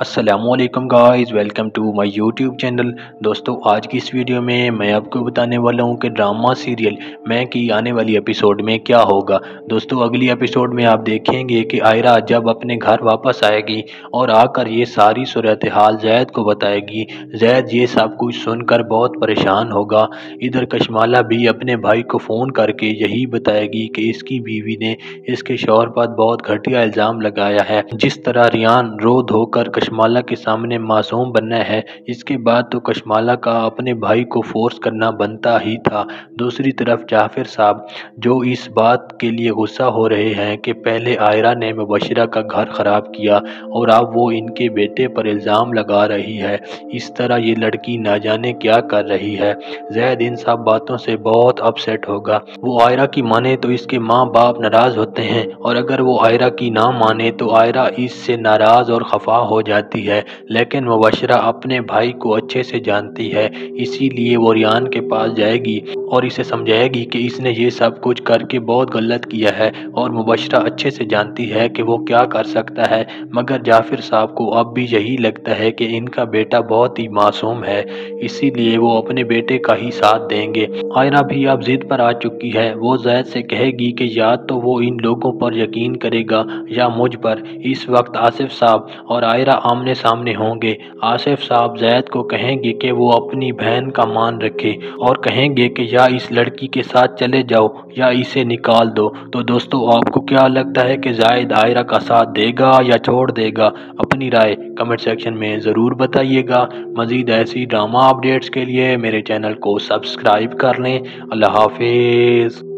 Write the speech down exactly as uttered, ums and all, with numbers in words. अस्सलामुअलैकुम guys, welcome to my YouTube channel. दोस्तों, आज की इस वीडियो में मैं आपको बताने वाला हूं कि ड्रामा सीरियल मैं की आने वाली एपिसोड में क्या होगा। दोस्तों, अगली एपिसोड में आप देखेंगे कि आयरा जब अपने घर वापस आएगी और आकर ये सारी सूरत हाल जैद को बताएगी। जैद ये सब कुछ सुनकर बहुत परेशान होगा। इधर कशमाला भी अपने भाई को फ़ोन करके यही बताएगी कि इसकी बीवी ने इसके शौहर पर बहुत घटिया इल्ज़ाम लगाया है। जिस तरह रियान रो धोकर कशमाला के सामने मासूम बनना है, इसके बाद तो कशमाला का अपने भाई को फोर्स करना बनता ही था। दूसरी तरफ जाफिर साहब जो इस बात के लिए गुस्सा हो रहे हैं कि पहले आयरा ने मुबशिरा का घर ख़राब किया और अब वो इनके बेटे पर इल्ज़ाम लगा रही है। इस तरह ये लड़की ना जाने क्या कर रही है। जैद इन सब बातों से बहुत अपसेट होगा। वो आयरा की माने तो इसके माँ बाप नाराज़ होते हैं, और अगर वो आयरा की ना माने तो आयरा इससे नाराज़ और खफा हो जाए जाती है। लेकिन मुबशिरा अपने भाई को अच्छे से जानती है, इसीलिए वो रियान के पास जाएगी और इसे समझाएगी कि इसने ये सब कुछ करके बहुत गलत किया है। और मुबशिरा अच्छे से जानती है कि वो क्या कर सकता है, मगर जाफिर साहब को अब भी यही लगता है कि इनका बेटा बहुत ही मासूम है, इसीलिए वो अपने बेटे का ही साथ देंगे। आयरा भी अब जिद पर आ चुकी है। वो जैद से कहेगी कि या तो वो इन लोगों पर यकीन करेगा या मुझ पर। इस वक्त आसिफ साहब और आयरा आमने सामने होंगे। आसिफ साहब जैद को कहेंगे कि वो अपनी बहन का मान रखे और कहेंगे कि या इस लड़की के साथ चले जाओ या इसे निकाल दो। तो दोस्तों, आपको क्या लगता है कि जायद आयरा का साथ देगा या छोड़ देगा? अपनी राय कमेंट सेक्शन में ज़रूर बताइएगा। मज़ीद ऐसी ड्रामा अपडेट्स के लिए मेरे चैनल को सब्सक्राइब कर लें। अल्लाह हाफिज़।